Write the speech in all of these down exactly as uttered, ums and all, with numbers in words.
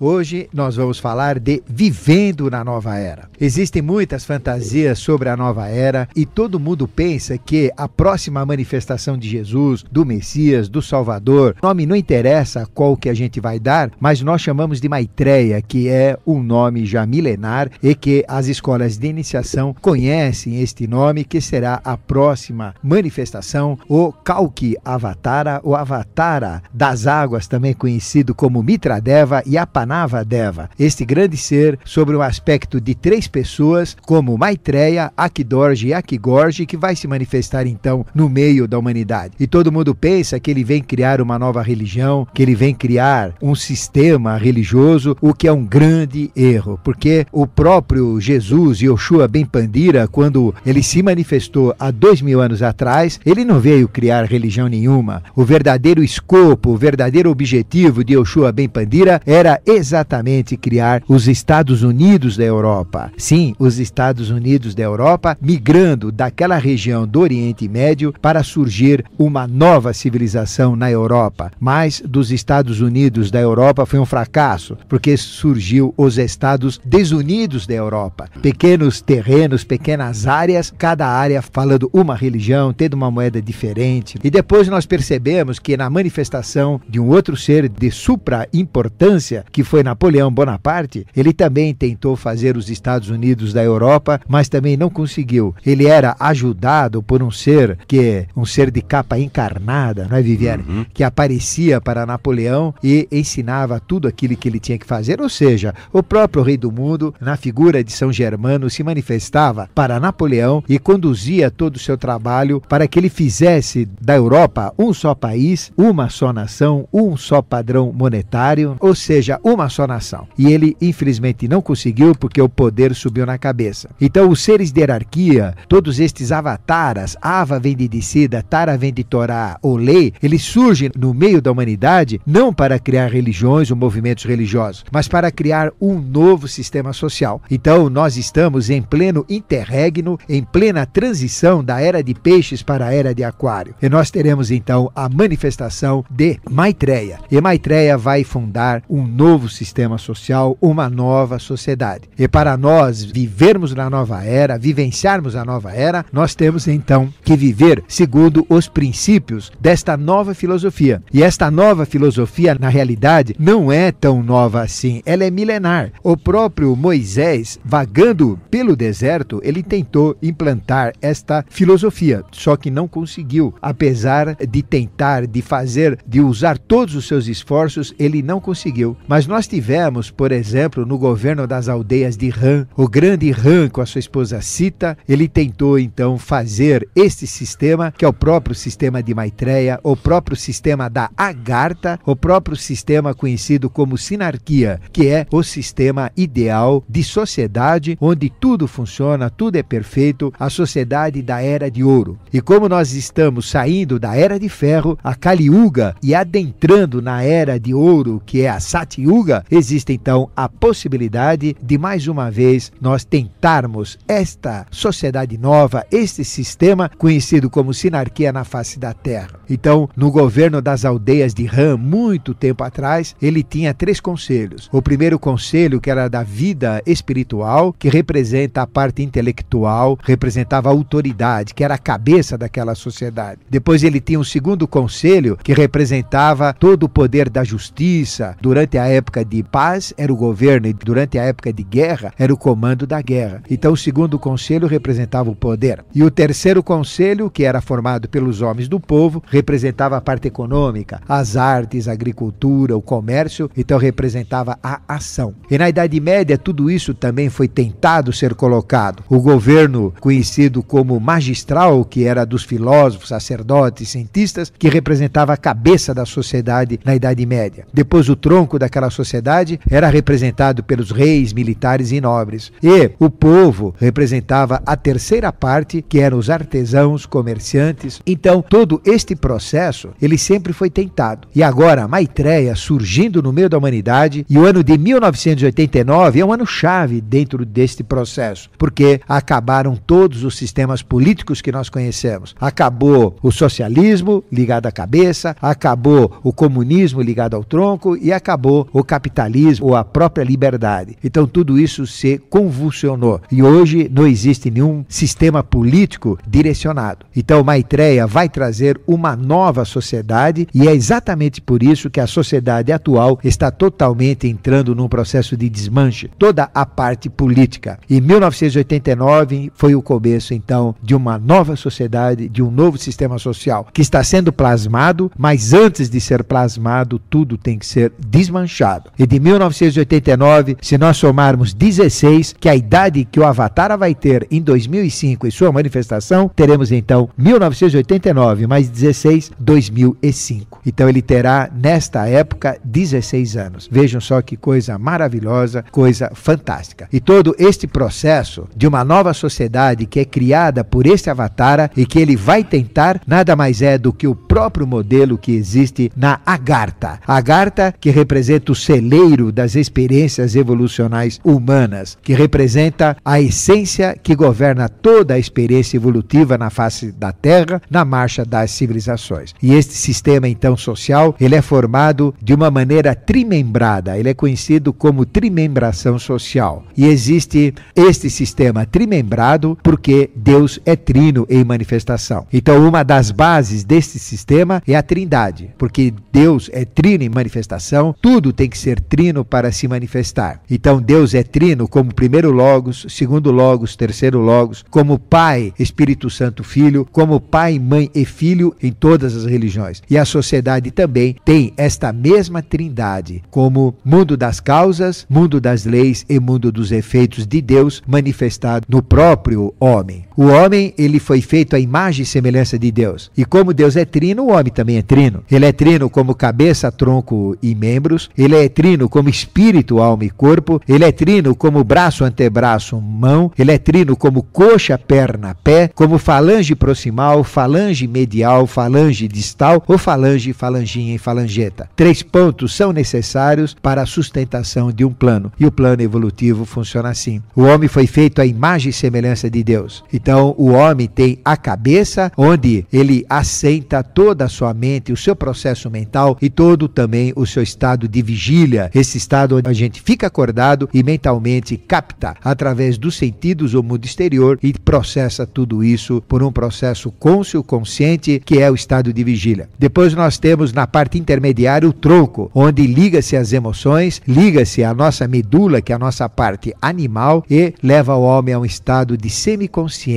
Hoje nós vamos falar de Vivendo na Nova Era. Existem muitas fantasias sobre a Nova Era e todo mundo pensa que a próxima manifestação de Jesus, do Messias, do Salvador, o nome não interessa qual que a gente vai dar, mas nós chamamos de Maitreya, que é um nome já milenar e que as escolas de iniciação conhecem este nome, que será a próxima manifestação, o Kalki Avatara, o Avatara das Águas, também conhecido como Mitra Deva e Apanava Deva, este grande ser sobre um aspecto de três pessoas como Maitreya, Akidorje e Akigorje, que vai se manifestar então no meio da humanidade. E todo mundo pensa que ele vem criar uma nova religião, que ele vem criar um sistema religioso, o que é um grande erro, porque o próprio Jesus, Joshua Ben Pandira, quando ele se manifestou há dois mil anos atrás, ele não veio criar religião nenhuma. O verdadeiro escopo, o verdadeiro objetivo de Joshua Ben Pandira era exatamente exatamente criar os Estados Unidos da Europa. Sim, os Estados Unidos da Europa, migrando daquela região do Oriente Médio para surgir uma nova civilização na Europa. Mas dos Estados Unidos da Europa foi um fracasso, porque surgiu os Estados Desunidos da Europa. Pequenos terrenos, pequenas áreas, cada área falando uma religião, tendo uma moeda diferente. E depois nós percebemos que na manifestação de um outro ser de supra importância, que foi Foi Napoleão Bonaparte, ele também tentou fazer os Estados Unidos da Europa, mas também não conseguiu. Ele era ajudado por um ser, que um ser de capa encarnada, não é, Viviane? Uhum. Que aparecia para Napoleão e ensinava tudo aquilo que ele tinha que fazer. Ou seja, o próprio rei do mundo, na figura de São Germano, se manifestava para Napoleão e conduzia todo o seu trabalho para que ele fizesse da Europa um só país, uma só nação, um só padrão monetário, ou seja, uma uma só nação. E ele, infelizmente, não conseguiu porque o poder subiu na cabeça. Então, os seres de hierarquia, todos estes avataras, Ava vem de Dicida, Tara vem de Torá ou Lei, eles surgem no meio da humanidade não para criar religiões ou movimentos religiosos, mas para criar um novo sistema social. Então, nós estamos em pleno interregno, em plena transição da era de peixes para a era de aquário. E nós teremos, então, a manifestação de Maitreya. E Maitreya vai fundar um novo sistema social, uma nova sociedade. E para nós vivermos na nova era, vivenciarmos a nova era, nós temos então que viver segundo os princípios desta nova filosofia. E esta nova filosofia, na realidade, não é tão nova assim, ela é milenar. O próprio Moisés, vagando pelo deserto, ele tentou implantar esta filosofia, só que não conseguiu. Apesar de tentar, de fazer, de usar todos os seus esforços, ele não conseguiu. Mas nós tivemos, por exemplo, no governo das aldeias de Ram, o grande Ram com a sua esposa Sita, ele tentou então fazer este sistema, que é o próprio sistema de Maitreya, o próprio sistema da Agartha, o próprio sistema conhecido como Sinarquia, que é o sistema ideal de sociedade, onde tudo funciona, tudo é perfeito, a sociedade da Era de Ouro. E como nós estamos saindo da Era de Ferro, a Kali Yuga, e adentrando na Era de Ouro, que é a Satyuga, Satyuga, existe então a possibilidade de mais uma vez nós tentarmos esta sociedade nova, este sistema conhecido como Sinarquia na face da Terra. Então, no governo das aldeias de Ram, muito tempo atrás, ele tinha três conselhos. O primeiro conselho, que era da vida espiritual, que representa a parte intelectual, representava a autoridade, que era a cabeça daquela sociedade. Depois ele tinha um segundo conselho, que representava todo o poder da justiça. Durante a a época de paz era o governo e durante a época de guerra era o comando da guerra. Então o segundo conselho representava o poder. E o terceiro conselho, que era formado pelos homens do povo, representava a parte econômica, as artes, a agricultura, o comércio, então representava a ação. E na Idade Média tudo isso também foi tentado ser colocado. O governo conhecido como magistral, que era dos filósofos, sacerdotes, cientistas, que representava a cabeça da sociedade na Idade Média. Depois o tronco daquela sociedade era representado pelos reis, militares e nobres. E o povo representava a terceira parte, que eram os artesãos, comerciantes. Então, todo este processo, ele sempre foi tentado. E agora, Maitreya surgindo no meio da humanidade, e o ano de mil novecentos e oitenta e nove é um ano-chave dentro deste processo, porque acabaram todos os sistemas políticos que nós conhecemos. Acabou o socialismo ligado à cabeça, acabou o comunismo ligado ao tronco e acabou o o capitalismo ou a própria liberdade. Então tudo isso se convulsionou e hoje não existe nenhum sistema político direcionado. Então Maitreya vai trazer uma nova sociedade e é exatamente por isso que a sociedade atual está totalmente entrando num processo de desmanche, toda a parte política. Em mil novecentos e oitenta e nove foi o começo então de uma nova sociedade, de um novo sistema social que está sendo plasmado, mas antes de ser plasmado tudo tem que ser desmanchado. E de mil novecentos e oitenta e nove, se nós somarmos dezesseis, que é a idade que o Avatara vai ter em dois mil e cinco e sua manifestação, teremos então mil novecentos e oitenta e nove mais dezesseis, dois mil e cinco. Então ele terá nesta época dezesseis anos. Vejam só que coisa maravilhosa, coisa fantástica. E todo este processo de uma nova sociedade que é criada por este Avatara e que ele vai tentar, nada mais é do que o próprio modelo que existe na Agartha. A Agartha, que representa o celeiro das experiências evolucionais humanas, que representa a essência que governa toda a experiência evolutiva na face da Terra, na marcha das civilizações. E este sistema então social, ele é formado de uma maneira trimembrada, ele é conhecido como trimembração social. E existe este sistema trimembrado porque Deus é trino em manifestação. Então uma das bases deste sistema é a Trindade, porque Deus é trino em manifestação, tudo tem que ser trino para se manifestar. Então Deus é trino como primeiro Logos, segundo Logos, terceiro Logos, como Pai, Espírito Santo, Filho, como Pai, Mãe e Filho em todas as religiões. E a sociedade também tem esta mesma Trindade como mundo das causas, mundo das leis e mundo dos efeitos de Deus manifestado no próprio homem. O homem, ele foi feito à imagem e semelhança de Deus. E como Deus é trino, o homem também é trino. Ele é trino como cabeça, tronco e membros. Ele é trino como espírito, alma e corpo. Ele é trino como braço, antebraço, mão. Ele é trino como coxa, perna, pé. Como falange proximal, falange medial, falange distal ou falange, falanginha e falangeta. Três pontos são necessários para a sustentação de um plano. E o plano evolutivo funciona assim. O homem foi feito à imagem e semelhança de Deus. Então o homem tem a cabeça, onde ele assenta toda a sua mente, o seu processo mental e todo também o seu estado de vigília. Esse estado onde a gente fica acordado e mentalmente capta através dos sentidos o mundo exterior e processa tudo isso por um processo cônscio consciente, que é o estado de vigília. Depois nós temos na parte intermediária o tronco, onde liga-se as emoções, liga-se a nossa medula, que é a nossa parte animal, e leva o homem a um estado de semiconsciência.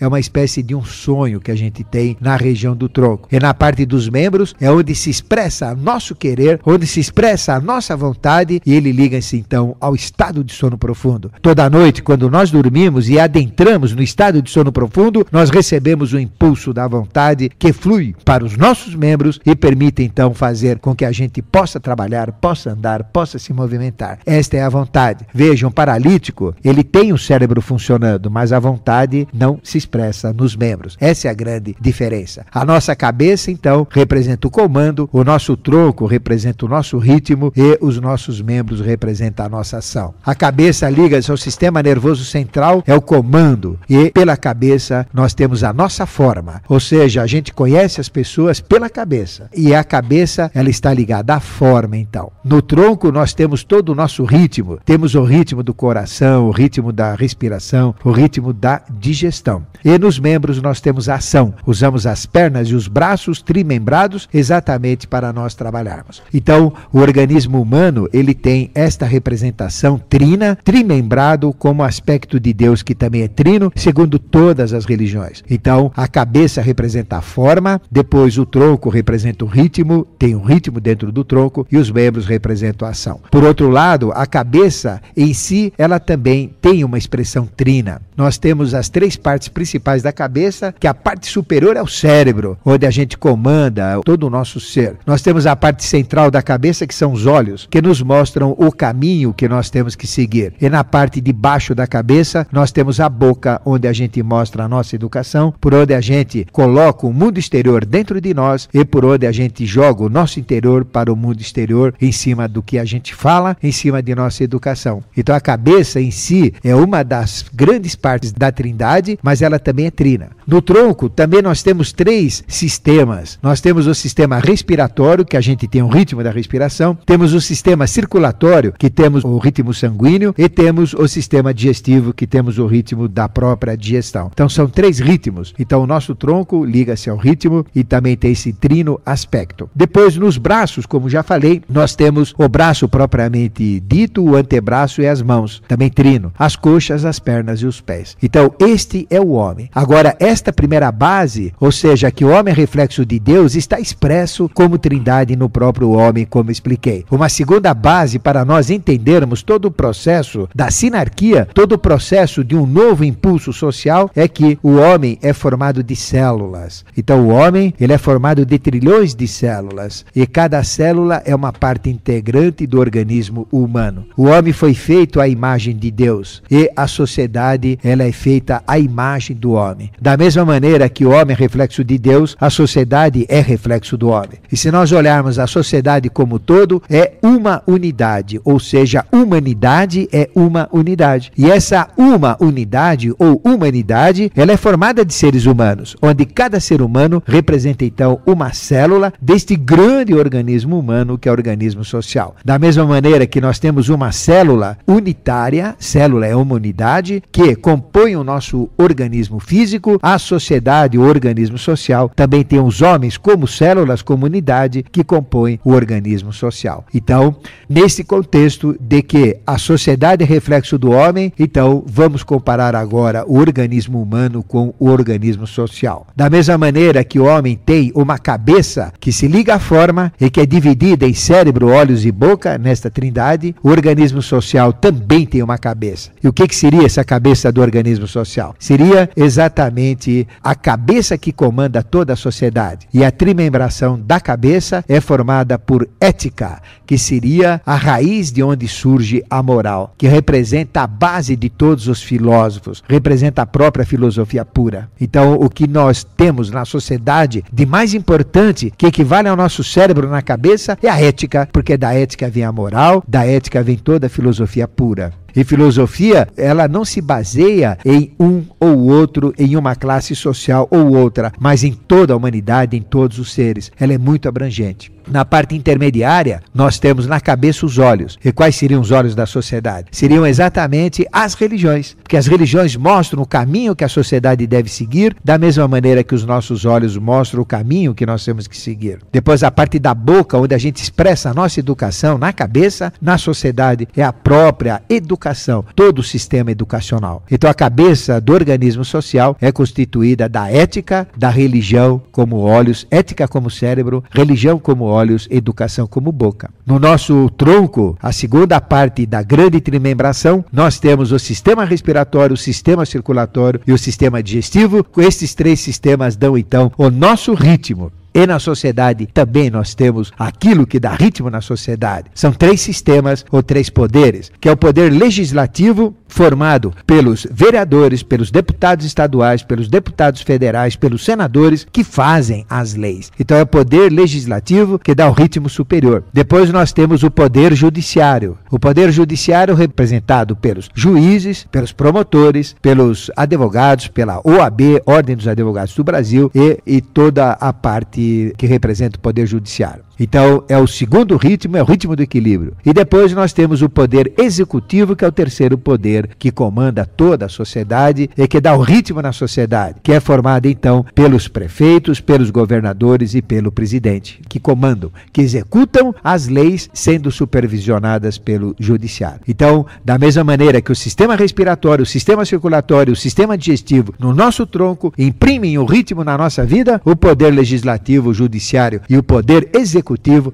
É uma espécie de um sonho que a gente tem na região do tronco. E na parte dos membros é onde se expressa nosso querer, onde se expressa a nossa vontade, e ele liga-se então ao estado de sono profundo. Toda noite, quando nós dormimos e adentramos no estado de sono profundo, nós recebemos o impulso da vontade que flui para os nossos membros e permite então fazer com que a gente possa trabalhar, possa andar, possa se movimentar. Esta é a vontade. Veja, um paralítico, ele tem o cérebro funcionando, mas a vontade não se expressa nos membros. Essa é a grande diferença. A nossa cabeça, então, representa o comando, o nosso tronco representa o nosso ritmo e os nossos membros representam a nossa ação. A cabeça liga-se ao sistema nervoso central, é o comando, e pela cabeça nós temos a nossa forma, ou seja, a gente conhece as pessoas pela cabeça, e a cabeça, ela está ligada à forma, então. No tronco nós temos todo o nosso ritmo, temos o ritmo do coração, o ritmo da respiração, o ritmo da digestão. E nos membros nós temos a ação, usamos as pernas e os braços trimembrados exatamente para nós trabalharmos. Então, o organismo humano, ele tem esta representação trina, trimembrado como aspecto de Deus, que também é trino, segundo todas as religiões. Então, a cabeça representa a forma, depois o tronco representa o ritmo, tem um ritmo dentro do tronco, e os membros representam a ação. Por outro lado, a cabeça em si, ela também tem uma expressão trina. Nós temos as três partes principais da cabeça, que a parte superior é o cérebro, onde a gente comanda todo o nosso ser. Nós temos a parte central da cabeça, que são os olhos, que nos mostram o caminho que nós temos que seguir. E na parte de baixo da cabeça, nós temos a boca, onde a gente mostra a nossa educação, por onde a gente coloca o mundo exterior dentro de nós e por onde a gente joga o nosso interior para o mundo exterior, em cima do que a gente fala, em cima de nossa educação. Então a cabeça em si é uma das grandes partes da Trindade, mas ela também é trina. No tronco também nós temos três sistemas sistemas. Nós temos o sistema respiratório, que a gente tem o ritmo da respiração, temos o sistema circulatório, que temos o ritmo sanguíneo, e temos o sistema digestivo, que temos o ritmo da própria digestão. Então são três ritmos. Então o nosso tronco liga-se ao ritmo e também tem esse trino aspecto. Depois nos braços, como já falei, nós temos o braço propriamente dito, o antebraço e as mãos, também trino, as coxas, as pernas e os pés. Então este é o homem. Agora esta primeira base, ou seja, que o homem é reflexo de Deus, está expresso como trindade no próprio homem, como expliquei. Uma segunda base para nós entendermos todo o processo da sinarquia, todo o processo de um novo impulso social, é que o homem é formado de células. Então o homem, ele é formado de trilhões de células, e cada célula é uma parte integrante do organismo humano. O homem foi feito à imagem de Deus, e a sociedade, ela é feita à imagem do homem. Da mesma maneira que o homem é reflexo de Deus, a sociedade é reflexo do homem. E se nós olharmos a sociedade como todo, é uma unidade, ou seja, humanidade é uma unidade. E essa uma unidade ou humanidade, ela é formada de seres humanos, onde cada ser humano representa então uma célula deste grande organismo humano que é o organismo social. Da mesma maneira que nós temos uma célula unitária, célula é uma unidade, que compõe o nosso organismo físico, a sociedade, o organismo social, também tem os homens como células, como unidade que compõem o organismo social. Então, nesse contexto de que a sociedade é reflexo do homem, então vamos comparar agora o organismo humano com o organismo social. Da mesma maneira que o homem tem uma cabeça que se liga à forma e que é dividida em cérebro, olhos e boca, nesta trindade, o organismo social também tem uma cabeça. E o que, que seria essa cabeça do organismo social? Seria exatamente a cabeça que comanda toda a sociedade. E a trimembração da cabeça é formada por ética, que seria a raiz de onde surge a moral, que representa a base de todos os filósofos, representa a própria filosofia pura. Então, o que nós temos na sociedade de mais importante, que equivale ao nosso cérebro na cabeça, é a ética, porque da ética vem a moral, da ética vem toda a filosofia pura. E filosofia, ela não se baseia em um ou outro, em uma classe social ou outra, mas em toda a humanidade, em todos os seres. Ela é muito abrangente. Na parte intermediária, nós temos na cabeça os olhos. E quais seriam os olhos da sociedade? Seriam exatamente as religiões, porque as religiões mostram o caminho que a sociedade deve seguir, da mesma maneira que os nossos olhos mostram o caminho que nós temos que seguir. Depois, a parte da boca, onde a gente expressa a nossa educação na cabeça, na sociedade, é a própria educação, todo o sistema educacional. Então a cabeça do organismo social é constituída da ética, da religião como olhos, ética como cérebro, religião como olhos, educação como boca. No nosso tronco, a segunda parte da grande trimembração, nós temos o sistema respiratório, o sistema circulatório e o sistema digestivo. Com esses três sistemas dão então o nosso ritmo. E na sociedade também nós temos aquilo que dá ritmo na sociedade. São três sistemas ou três poderes, que é o poder legislativo, formado pelos vereadores, pelos deputados estaduais, pelos deputados federais, pelos senadores, que fazem as leis. Então é o poder legislativo que dá o ritmo superior. Depois nós temos o poder judiciário. O poder judiciário representado pelos juízes, pelos promotores, pelos advogados, pela O A B, Ordem dos Advogados do Brasil, e, e toda a parte que representa o poder judiciário. Então é o segundo ritmo, é o ritmo do equilíbrio. E depois nós temos o poder executivo, que é o terceiro poder, que comanda toda a sociedade e que dá o ritmo na sociedade, que é formado então pelos prefeitos, pelos governadores e pelo presidente, que comandam, que executam as leis sendo supervisionadas pelo judiciário. Então, da mesma maneira que o sistema respiratório, o sistema circulatório, o sistema digestivo no nosso tronco imprimem o ritmo na nossa vida, o poder legislativo, o judiciário e o poder executivo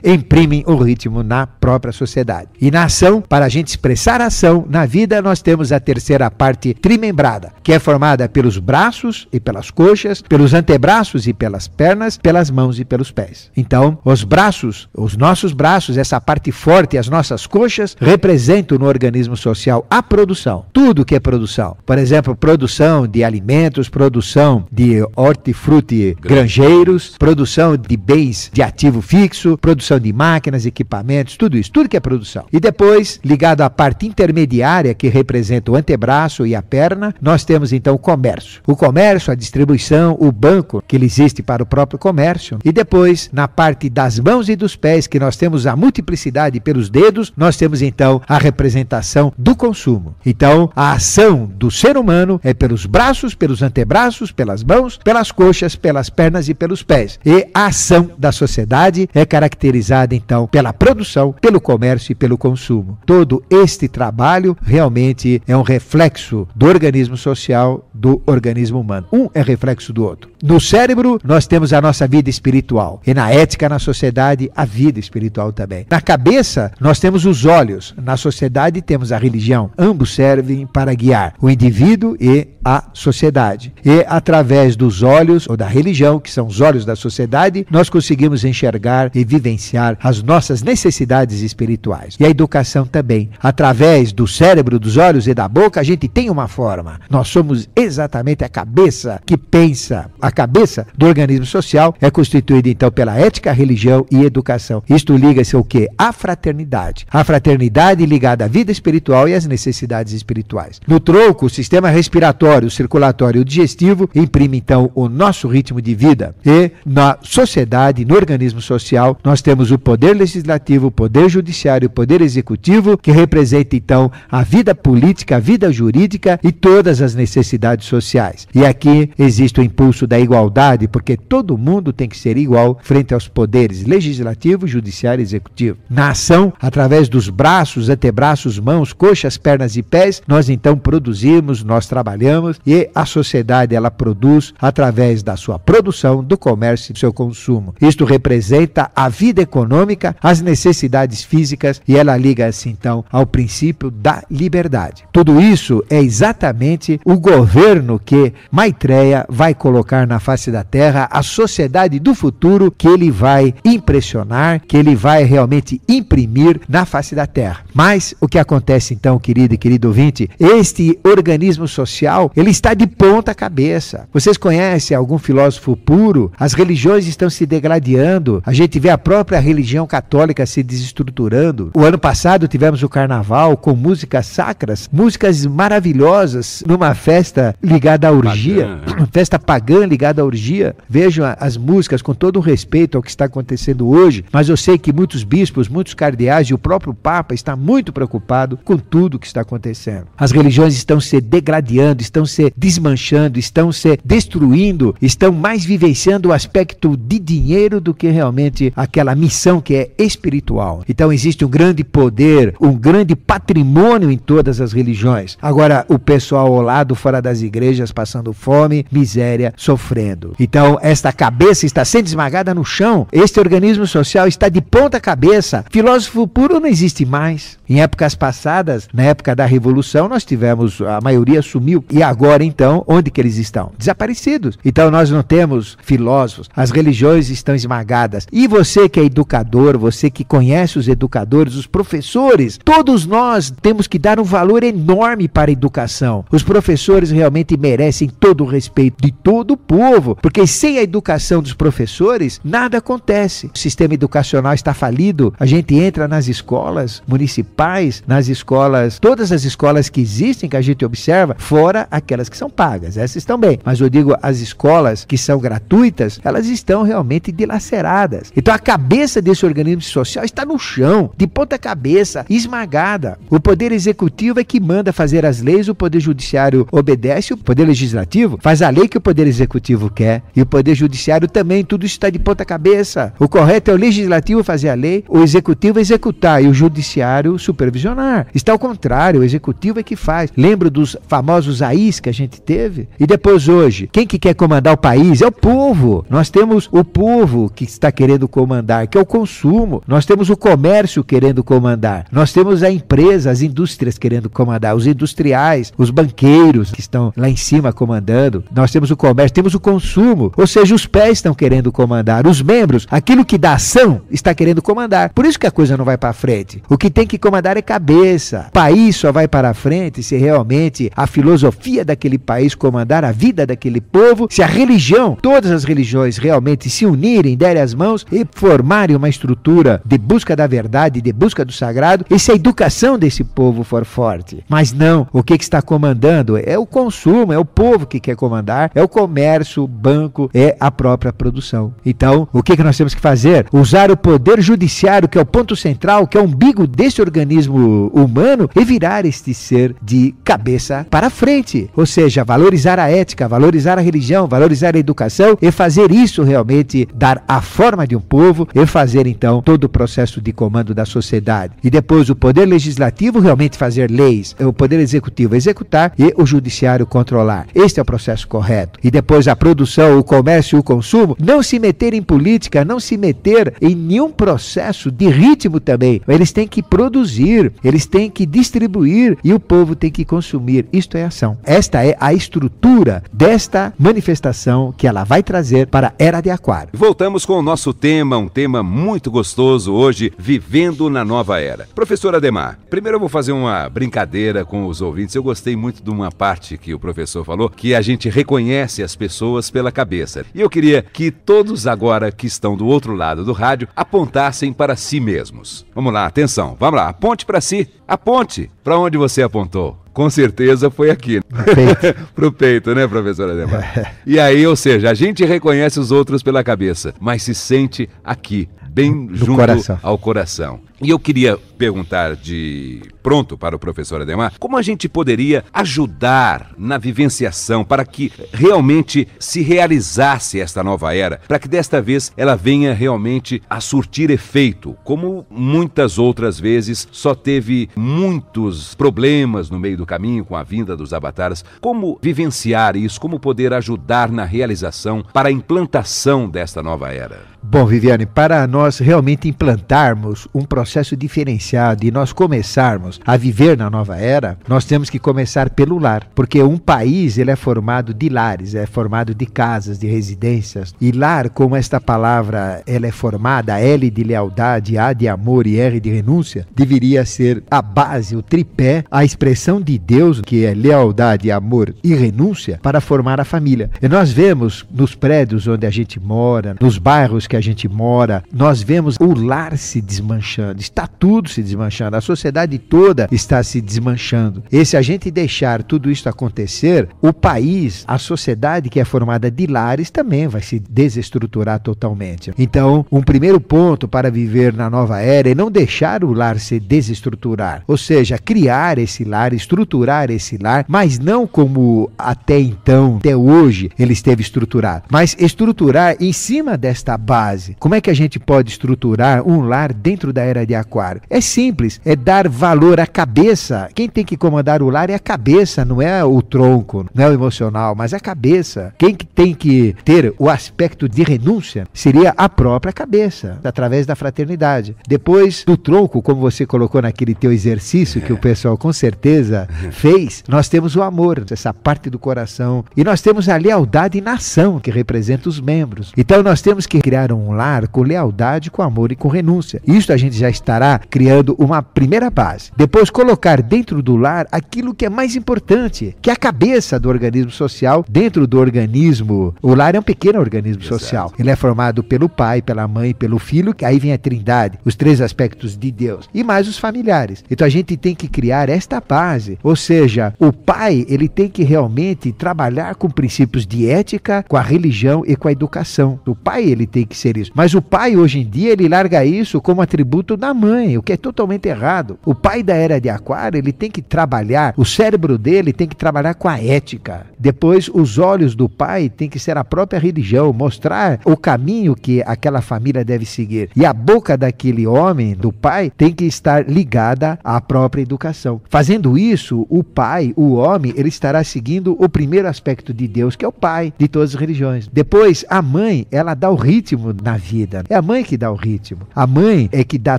imprimem o ritmo na própria sociedade. E na ação, para a gente expressar a ação na vida, nós temos a terceira parte trimembrada, que é formada pelos braços e pelas coxas, pelos antebraços e pelas pernas, pelas mãos e pelos pés. Então, os braços, os nossos braços, essa parte forte, as nossas coxas, representam no organismo social a produção. Tudo que é produção. Por exemplo, produção de alimentos, produção de hortifruti granjeiros, produção de bens de ativo fixo, serviço, produção de máquinas, equipamentos, tudo isso, tudo que é produção. E depois, ligado à parte intermediária, que representa o antebraço e a perna, nós temos então o comércio. O comércio, a distribuição, o banco, que ele existe para o próprio comércio. E depois, na parte das mãos e dos pés, que nós temos a multiplicidade pelos dedos, nós temos então a representação do consumo. Então, a ação do ser humano é pelos braços, pelos antebraços, pelas mãos, pelas coxas, pelas pernas e pelos pés. E a ação da sociedade é caracterizada então pela produção, pelo comércio e pelo consumo. Todo este trabalho realmente é um reflexo do organismo social, do organismo humano. Um é reflexo do outro. No cérebro, nós temos a nossa vida espiritual. E na ética, na sociedade, a vida espiritual também. Na cabeça, nós temos os olhos. Na sociedade, temos a religião. Ambos servem para guiar o indivíduo e a sociedade. E através dos olhos, ou da religião, que são os olhos da sociedade, nós conseguimos enxergar e vivenciar as nossas necessidades espirituais. E a educação também. Através do cérebro, dos olhos e da boca, a gente tem uma forma. Nós somos exatamente a cabeça que pensa. A cabeça do organismo social é constituída, então, pela ética, religião e educação. Isto liga-se ao quê? À fraternidade. A fraternidade ligada à vida espiritual e às necessidades espirituais. No tronco, o sistema respiratório, circulatório e digestivo imprime, então, o nosso ritmo de vida. E na sociedade, no organismo social, nós temos o poder legislativo, o poder judiciário, o poder executivo, que representa, então, a vida política, a vida jurídica e todas as necessidades sociais. E aqui existe o impulso da igualdade, porque todo mundo tem que ser igual frente aos poderes legislativo, judiciário e executivo. Na ação, através dos braços, antebraços, mãos, coxas, pernas e pés, nós então produzimos, nós trabalhamos e a sociedade ela produz através da sua produção, do comércio e do seu consumo. Isto representa a vida econômica, as necessidades físicas e ela liga-se então ao princípio da liberdade. Tudo isso é exatamente o governo que Maitreya vai colocar na face da terra, a sociedade do futuro que ele vai impressionar, que ele vai realmente imprimir na face da terra. Mas o que acontece então, querido e querido ouvinte, este organismo social, ele está de ponta cabeça. Vocês conhecem algum filósofo puro? As religiões estão se degradando, a gente vê a própria religião católica se desestruturando. O ano passado tivemos o carnaval com músicas sacras, músicas maravilhosas, numa festa ligada à orgia, pagã. Festa pagã ligada à orgia. Vejam as músicas com todo o respeito ao que está acontecendo hoje, mas eu sei que muitos bispos, muitos cardeais e o próprio Papa está muito preocupado com tudo o que está acontecendo. As religiões estão se degradando, estão se desmanchando, estão se destruindo, estão mais vivenciando o aspecto de dinheiro do que realmente aquela missão que é espiritual. Então existe um grande poder, um grande patrimônio em todas as religiões. Agora o pessoal ao lado, fora das igrejas, passando fome, miséria, sofrendo. Então esta cabeça está sendo esmagada no chão. Este organismo social está de ponta cabeça. Filósofo puro não existe mais. Em épocas passadas, na época da Revolução, nós tivemos, a maioria sumiu. E agora então, onde que eles estão? Desaparecidos. Então nós não temos filósofos. As religiões estão esmagadas. E você que é educador, você que conhece os educadores, os professores, todos nós temos que dar um valor enorme para a educação. Os professores realmente merecem todo o respeito de todo o povo, porque sem a educação dos professores, nada acontece. O sistema educacional está falido, a gente entra nas escolas municipais, nas escolas, todas as escolas que existem, que a gente observa, fora aquelas que são pagas, essas também. Mas eu digo, as escolas que são gratuitas, elas estão realmente dilaceradas. Então a cabeça desse organismo social está no chão, de ponta cabeça, esmagada. O poder executivo é que manda fazer as leis, o poder judiciário obedece, o poder legislativo faz a lei que o poder executivo quer e o poder judiciário também, tudo isso está de ponta cabeça. O correto é o legislativo fazer a lei, o executivo executar e o judiciário supervisionar. Está ao contrário, o executivo é que faz. Lembro dos famosos A Is que a gente teve? E depois hoje, quem que quer comandar o país? É o povo. Nós temos o povo que está querendo comandar, que é o consumo. Nós temos o comércio querendo comandar. Nós temos a empresa, as indústrias querendo comandar, os industriais, os banqueiros que estão lá em cima comandando. Nós temos o comércio, temos queremos o consumo, ou seja, os pés estão querendo comandar, os membros, aquilo que dá ação está querendo comandar. Por isso que a coisa não vai para frente. O que tem que comandar é cabeça. O país só vai para frente se realmente a filosofia daquele país comandar a vida daquele povo, se a religião, todas as religiões realmente se unirem, derem as mãos e formarem uma estrutura de busca da verdade, de busca do sagrado, e se a educação desse povo for forte. Mas não, o que está comandando é o consumo, é o povo que quer comandar, é o comércio, o banco, é a própria produção. Então, o que nós temos que fazer? Usar o poder judiciário, que é o ponto central, que é o umbigo desse organismo humano, e virar este ser de cabeça para frente. Ou seja, valorizar a ética, valorizar a religião, valorizar a educação, e fazer isso realmente dar a forma de um povo, e fazer então todo o processo de comando da sociedade. E depois o poder legislativo realmente fazer leis, o poder executivo executar e o judiciário controlar. Este é o processo correto. E depois a produção, o comércio e o consumo, não se meter em política, não se meter em nenhum processo de ritmo também. Eles têm que produzir, eles têm que distribuir e o povo tem que consumir. Isto é ação. Esta é a estrutura desta manifestação que ela vai trazer para a Era de Aquário. Voltamos com o nosso tema, um tema muito gostoso hoje, vivendo na nova era. Professor Ademar, primeiro eu vou fazer uma brincadeira com os ouvintes. Eu gostei muito de uma parte que o professor falou, que a gente reconhece as pessoas pela cabeça. E eu queria que todos agora que estão do outro lado do rádio apontassem para si mesmos. Vamos lá, atenção, vamos lá, aponte para si, aponte para onde você apontou. Com certeza foi aqui. Peito. Pro peito, né, professora Ademar? E aí, ou seja, a gente reconhece os outros pela cabeça, mas se sente aqui, bem do junto coração. Ao coração. E eu queria perguntar de pronto para o professor Ademar, como a gente poderia ajudar na vivenciação para que realmente se realizasse esta nova era, para que desta vez ela venha realmente a surtir efeito, como muitas outras vezes só teve muitos problemas no meio do caminho com a vinda dos avatares. Como vivenciar isso, como poder ajudar na realização para a implantação desta nova era? Bom, Viviane, para nós realmente implantarmos um processo diferenciado e nós começarmos a viver na nova era, nós temos que começar pelo lar, porque um país ele é formado de lares, é formado de casas, de residências, e lar, como esta palavra ela é formada, L de lealdade, A de amor e R de renúncia, deveria ser a base, o tripé, a expressão de Deus, que é lealdade, amor e renúncia, para formar a família. E nós vemos nos prédios onde a gente mora, nos bairros que a gente mora, nós vemos o lar se desmanchando, está tudo se desmanchando, a sociedade toda está se desmanchando. E se a gente deixar tudo isso acontecer, o país, a sociedade que é formada de lares também vai se desestruturar totalmente. Então, um primeiro ponto para viver na nova era é não deixar o lar se desestruturar, ou seja, criar esse lar, estruturar esse lar, mas não como até então, até hoje, ele esteve estruturado, mas estruturar em cima desta base. Como é que a gente pode estruturar um lar dentro da Era de Aquário? É simples, é dar valor à cabeça. Quem tem que comandar o lar é a cabeça, não é o tronco, não é o emocional, mas a cabeça. Quem que tem que ter o aspecto de renúncia seria a própria cabeça, através da fraternidade. Depois do tronco, como você colocou naquele teu exercício que o pessoal com certeza fez, nós temos o amor, essa parte do coração, e nós temos a lealdade na ação, que representa os membros. Então nós temos que criar um lar com lealdade, com amor e com renúncia. Isso a gente já estará criando uma primeira base. Depois colocar dentro do lar aquilo que é mais importante, que é a cabeça do organismo social dentro do organismo. O lar é um pequeno organismo Exato. Social. Ele é formado pelo pai, pela mãe, pelo filho, que aí vem a trindade, os três aspectos de Deus e mais os familiares. Então a gente tem que criar esta base, ou seja, o pai ele tem que realmente trabalhar com princípios de ética, com a religião e com a educação. O pai ele tem que ser isso. Mas o pai, hoje em dia, ele larga isso como atributo da mãe, o que é totalmente errado. O pai da Era de Aquário, ele tem que trabalhar, o cérebro dele tem que trabalhar com a ética. Depois, os olhos do pai tem que ser a própria religião, mostrar o caminho que aquela família deve seguir. E a boca daquele homem, do pai, tem que estar ligada à própria educação. Fazendo isso, o pai, o homem, ele estará seguindo o primeiro aspecto de Deus, que é o pai de todas as religiões. Depois, a mãe, ela dá o ritmo na vida. É a mãe que dá o ritmo. A mãe é que dá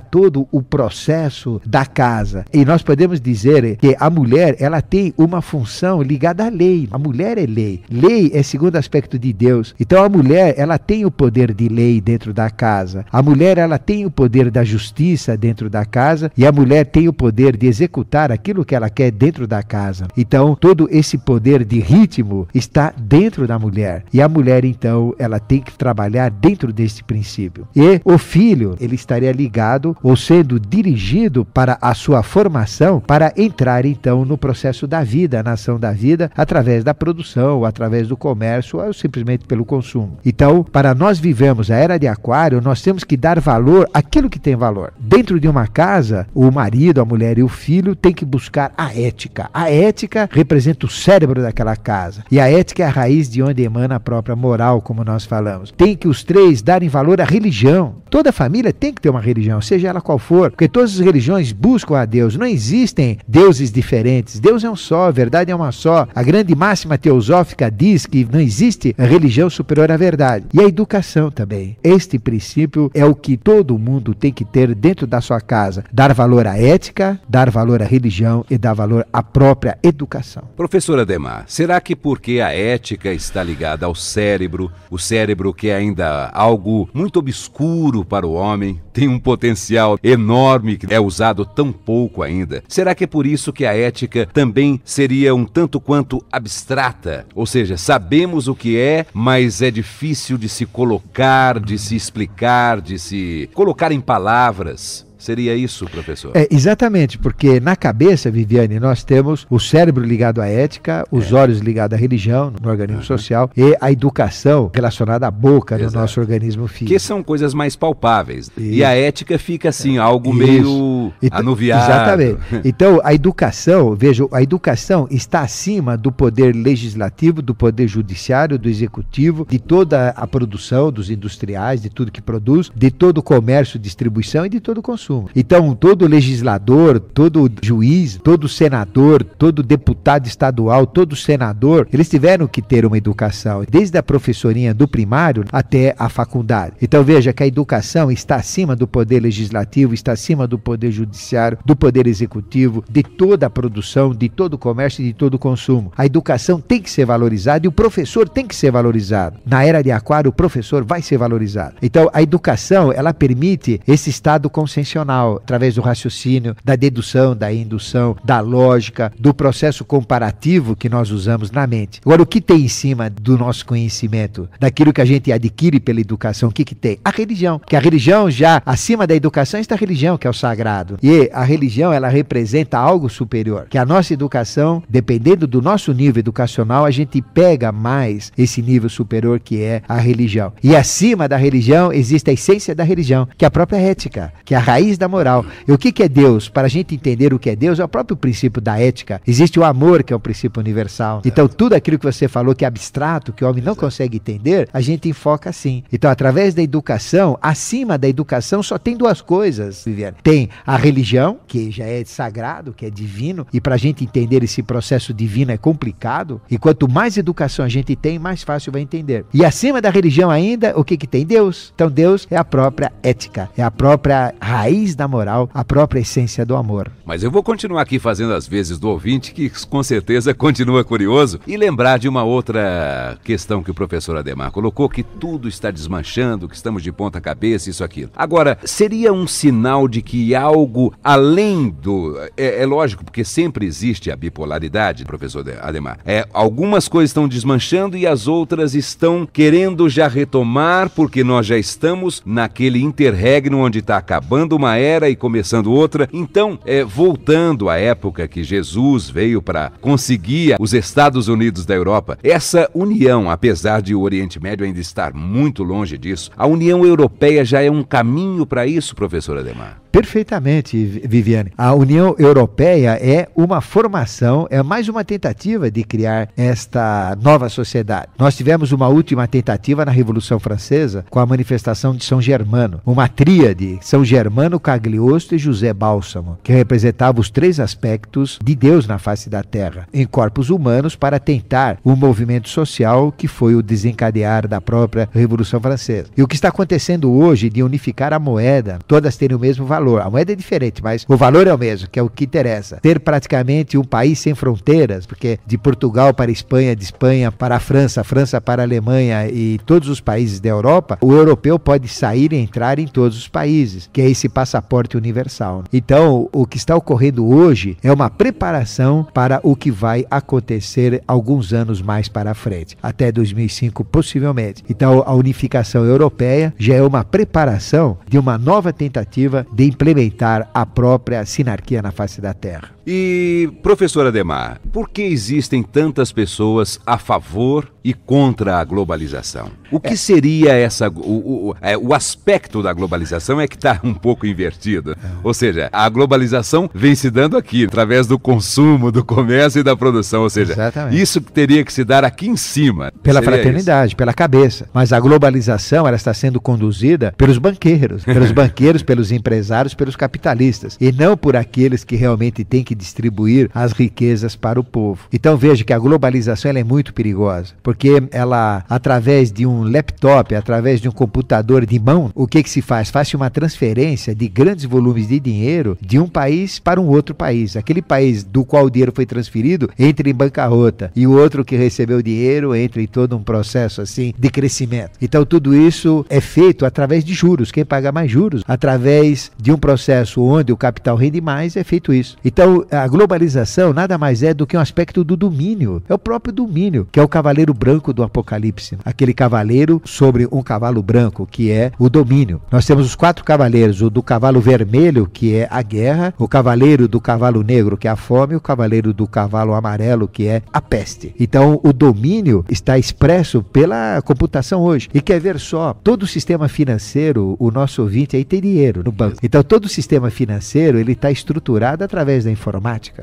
todo o processo processo da casa. E nós podemos dizer que a mulher, ela tem uma função ligada à lei. A mulher é lei. Lei é segundo aspecto de Deus. Então a mulher, ela tem o poder de lei dentro da casa. A mulher, ela tem o poder da justiça dentro da casa. E a mulher tem o poder de executar aquilo que ela quer dentro da casa. Então todo esse poder de ritmo está dentro da mulher. E a mulher, então, ela tem que trabalhar dentro desse princípio. E o filho, ele estaria ligado ou sendo dirigido para a sua formação, para entrar, então, no processo da vida, na ação da vida, através da produção, através do comércio, ou simplesmente pelo consumo. Então, para nós vivermos a era de aquário, nós temos que dar valor àquilo que tem valor. Dentro de uma casa, o marido, a mulher e o filho têm que buscar a ética. A ética representa o cérebro daquela casa. E a ética é a raiz de onde emana a própria moral, como nós falamos. Tem que os três darem valor à religião. Toda família tem que ter uma religião, seja ela qual for, porque todas as religiões buscam a Deus. Não existem deuses diferentes. Deus é um só, a verdade é uma só. A grande máxima teosófica diz que não existe religião superior à verdade. E a educação também. Este princípio é o que todo mundo tem que ter dentro da sua casa. Dar valor à ética, dar valor à religião e dar valor à própria educação. Professor Ademar, será que porque a ética está ligada ao cérebro, o cérebro que é ainda algo muito obscuro para o homem, tem um potencial enorme que é usado tão pouco ainda? Será que é por isso que a ética também seria um tanto quanto abstrata? Ou seja, sabemos o que é, mas é difícil de se colocar, de se explicar, de se colocar em palavras. Seria isso, professor? É, exatamente, porque na cabeça, Viviane, nós temos o cérebro ligado à ética, os é. olhos ligados à religião, no organismo uhum. social, e a educação relacionada à boca. Exato. No nosso organismo físico. Que são coisas mais palpáveis. Isso. E a ética fica assim, é. algo isso. meio então, anuviado. Exatamente. Então, a educação, veja, a educação está acima do poder legislativo, do poder judiciário, do executivo, de toda a produção, dos industriais, de tudo que produz, de todo o comércio, distribuição e de todo o consumo. Então, todo legislador, todo juiz, todo senador, todo deputado estadual, todo senador, eles tiveram que ter uma educação, desde a professorinha do primário até a faculdade. Então, veja que a educação está acima do poder legislativo, está acima do poder judiciário, do poder executivo, de toda a produção, de todo o comércio e de todo o consumo. A educação tem que ser valorizada e o professor tem que ser valorizado. Na era de aquário, o professor vai ser valorizado. Então, a educação, ela permite esse estado consciencial, através do raciocínio, da dedução, da indução, da lógica, do processo comparativo que nós usamos na mente. Agora, o que tem em cima do nosso conhecimento, daquilo que a gente adquire pela educação, o que que tem? A religião. Que a religião já, acima da educação, está a religião, que é o sagrado. E a religião, ela representa algo superior. Que a nossa educação, dependendo do nosso nível educacional, a gente pega mais esse nível superior que é a religião. E acima da religião, existe a essência da religião, que é a própria ética, que é a raiz da moral. E o que que é Deus? Para a gente entender o que é Deus, é o próprio princípio da ética. Existe o amor, que é um princípio universal. Então, tudo aquilo que você falou que é abstrato, que o homem não consegue entender, a gente enfoca assim. Então, através da educação, acima da educação, só tem duas coisas, Viviane. Tem a religião, que já é sagrado, que é divino, e para a gente entender esse processo divino é complicado, e quanto mais educação a gente tem, mais fácil vai entender. E acima da religião ainda, o que que tem? Deus. Então, Deus é a própria ética, é a própria raiz da moral, a própria essência do amor. Mas eu vou continuar aqui fazendo as vezes do ouvinte, que com certeza continua curioso, e lembrar de uma outra questão que o professor Ademar colocou, que tudo está desmanchando, que estamos de ponta cabeça, isso, aquilo. Agora, seria um sinal de que algo além do... É, é lógico, porque sempre existe a bipolaridade, professor Ademar. É, algumas coisas estão desmanchando e as outras estão querendo já retomar, porque nós já estamos naquele interregno onde está acabando uma uma era e começando outra. Então, é, voltando à época que Jesus veio para conseguir os Estados Unidos da Europa, essa união, apesar de o Oriente Médio ainda estar muito longe disso, a União Europeia já é um caminho para isso, professor Ademar? Perfeitamente, Viviane. A União Europeia é uma formação, é mais uma tentativa de criar esta nova sociedade. Nós tivemos uma última tentativa na Revolução Francesa com a manifestação de São Germano, uma tríade, São Germano, Cagliostro e José Bálsamo, que representava os três aspectos de Deus na face da Terra, em corpos humanos, para tentar um movimento social que foi o desencadear da própria Revolução Francesa. E o que está acontecendo hoje de unificar a moeda, todas terem o mesmo valor, valor. A moeda é diferente, mas o valor é o mesmo, que é o que interessa. Ter praticamente um país sem fronteiras, porque de Portugal para a Espanha, de Espanha para a França, França para a Alemanha e todos os países da Europa, o europeu pode sair e entrar em todos os países, que é esse passaporte universal. Então, o que está ocorrendo hoje é uma preparação para o que vai acontecer alguns anos mais para frente, até dois mil e cinco possivelmente. Então, a unificação europeia já é uma preparação de uma nova tentativa de implementar a própria sinarquia na face da Terra. E, professor Adhemar, por que existem tantas pessoas a favor e contra a globalização? O que é. seria essa... O, o, é, o aspecto da globalização é que está um pouco invertido. É. Ou seja, a globalização vem se dando aqui, através do consumo, do comércio e da produção. Ou seja, exatamente, isso teria que se dar aqui em cima. Pela seria fraternidade, isso? Pela cabeça. Mas a globalização, ela está sendo conduzida pelos banqueiros. Pelos banqueiros, pelos empresários, pelos capitalistas. E não por aqueles que realmente têm que distribuir as riquezas para o povo. Então veja que a globalização ela é muito perigosa, porque ela, através de um laptop, através de um computador de mão, o que que se faz? Faz-se uma transferência de grandes volumes de dinheiro de um país para um outro país. Aquele país do qual o dinheiro foi transferido entra em bancarrota e o outro que recebeu o dinheiro entra em todo um processo assim de crescimento. Então tudo isso é feito através de juros. Quem paga mais juros? Através de um processo onde o capital rende mais, é feito isso. Então a globalização nada mais é do que um aspecto do domínio. É o próprio domínio, que é o cavaleiro branco do Apocalipse. Aquele cavaleiro sobre um cavalo branco, que é o domínio. Nós temos os quatro cavaleiros. O do cavalo vermelho, que é a guerra. O cavaleiro do cavalo negro, que é a fome. O cavaleiro do cavalo amarelo, que é a peste. Então, o domínio está expresso pela computação hoje. E quer ver só, todo o sistema financeiro, o nosso ouvinte aí tem dinheiro no banco. Então, todo o sistema financeiro, ele está estruturado através da informação.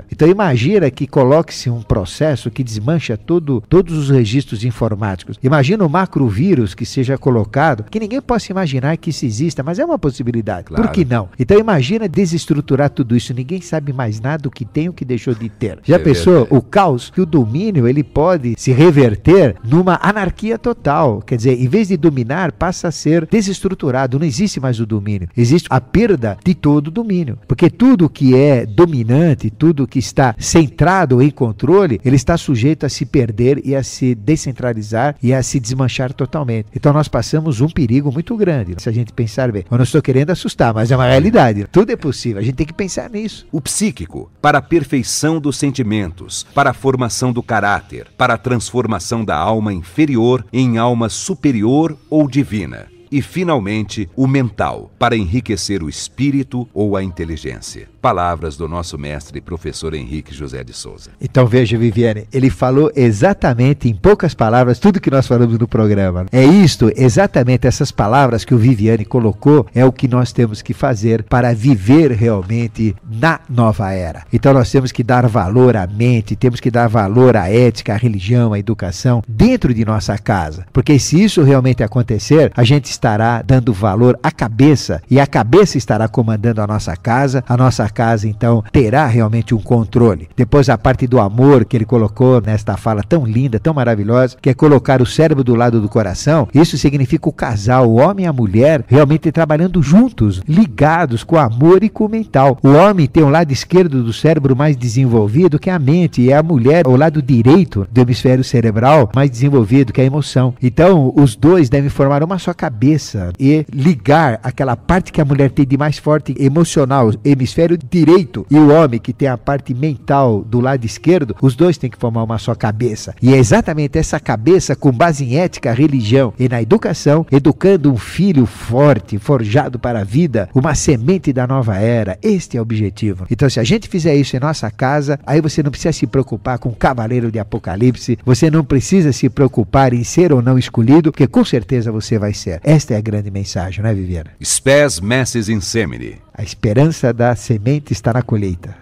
Então imagina que coloque-se um processo que desmancha todo, todos os registros informáticos. Imagina um macrovírus que seja colocado, que ninguém possa imaginar que isso exista, mas é uma possibilidade. Claro. Por que não? Então imagina desestruturar tudo isso. Ninguém sabe mais nada do que tem ou que deixou de ter. Já é pensou verdade. O caos que o domínio ele pode se reverter numa anarquia total? Quer dizer, em vez de dominar, passa a ser desestruturado. Não existe mais o domínio. Existe a perda de todo o domínio. Porque tudo que é dominante, tudo que está centrado em controle, ele está sujeito a se perder e a se descentralizar e a se desmanchar totalmente. Então nós passamos um perigo muito grande, se a gente pensar bem. Eu não estou querendo assustar, mas é uma realidade. Tudo é possível, a gente tem que pensar nisso. O psíquico, para a perfeição dos sentimentos, para a formação do caráter, para a transformação da alma inferior em alma superior ou divina. E, finalmente, o mental, para enriquecer o espírito ou a inteligência. Palavras do nosso mestre e professor Henrique José de Souza. Então veja, Viviane, ele falou exatamente, em poucas palavras, tudo que nós falamos no programa. É isto, exatamente essas palavras que o Viviane colocou, é o que nós temos que fazer para viver realmente na nova era. Então nós temos que dar valor à mente, temos que dar valor à ética, à religião, à educação, dentro de nossa casa. Porque se isso realmente acontecer, a gente está estará dando valor à cabeça e a cabeça estará comandando a nossa casa. A nossa casa, então, terá realmente um controle. Depois, a parte do amor que ele colocou nesta fala tão linda, tão maravilhosa, que é colocar o cérebro do lado do coração. Isso significa o casal, o homem e a mulher, realmente trabalhando juntos, ligados com o amor e com o mental. O homem tem o lado esquerdo do cérebro mais desenvolvido, que é a mente, e a mulher, o lado direito do hemisfério cerebral mais desenvolvido, que é a emoção. Então, os dois devem formar uma só cabeça e ligar aquela parte que a mulher tem de mais forte emocional, hemisfério direito, e o homem que tem a parte mental do lado esquerdo, os dois têm que formar uma só cabeça. E é exatamente essa cabeça com base em ética, religião e na educação, educando um filho forte, forjado para a vida, uma semente da nova era. Este é o objetivo. Então se a gente fizer isso em nossa casa, aí você não precisa se preocupar com o cavaleiro de Apocalipse, você não precisa se preocupar em ser ou não escolhido, porque com certeza você vai ser. Esta é a grande mensagem, não é, Viviane? Spes messes in semine. A esperança da semente está na colheita.